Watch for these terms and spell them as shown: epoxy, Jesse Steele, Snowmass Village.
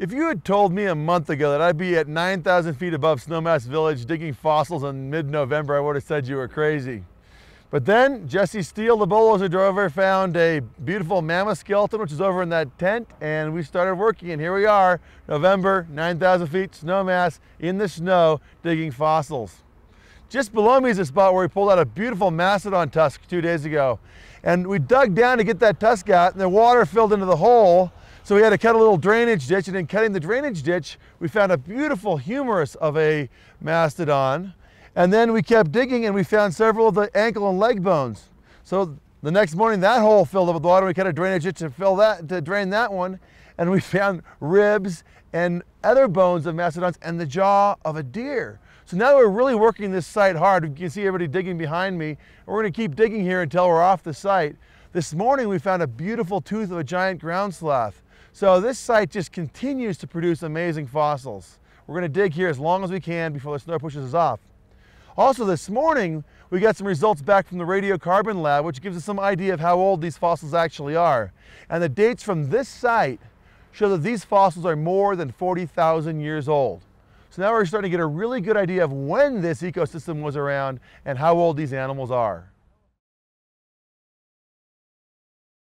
If you had told me a month ago that I'd be at 9,000 feet above Snowmass Village digging fossils in mid-November, I would have said you were crazy. But then Jesse Steele, the bulldozer driver, found a beautiful mammoth skeleton, which is over in that tent, and we started working, and here we are, November, 9,000 feet, Snowmass, in the snow, digging fossils. Just below me is a spot where we pulled out a beautiful mastodon tusk 2 days ago, and we dug down to get that tusk out, and the water filled into the hole, so we had to cut a little drainage ditch, and in cutting the drainage ditch, we found a beautiful humerus of a mastodon. And then we kept digging and we found several of the ankle and leg bones. So the next morning, that hole filled up with water. We cut a drainage ditch to drain that one. And we found ribs and other bones of mastodons and the jaw of a deer. So now we're really working this site hard. You can see everybody digging behind me. We're gonna keep digging here until we're off the site. This morning, we found a beautiful tooth of a giant ground sloth. So this site just continues to produce amazing fossils. We're going to dig here as long as we can before the snow pushes us off. Also this morning, we got some results back from the radiocarbon lab, which gives us some idea of how old these fossils actually are. And the dates from this site show that these fossils are more than 40,000 years old. So now we're starting to get a really good idea of when this ecosystem was around and how old these animals are.